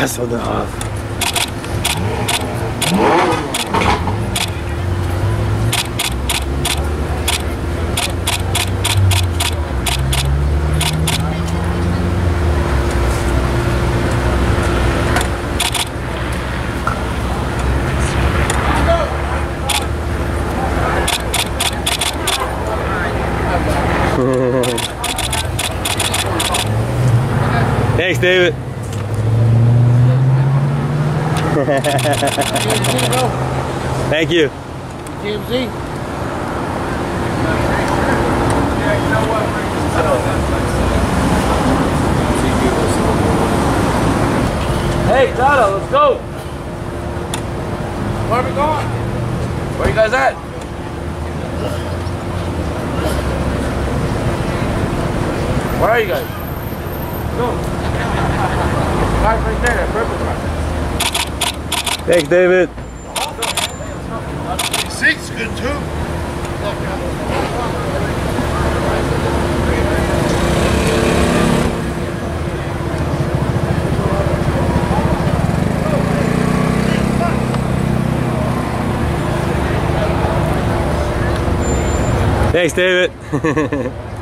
Hasselhoff. Thanks, David. Thank you. TMZ? Hey, Dada, let's go. Where are we going? Where you guys at? Where are you guys? Go. Guys right there, that purple car. Thanks, David. 6, good too. Thanks, David.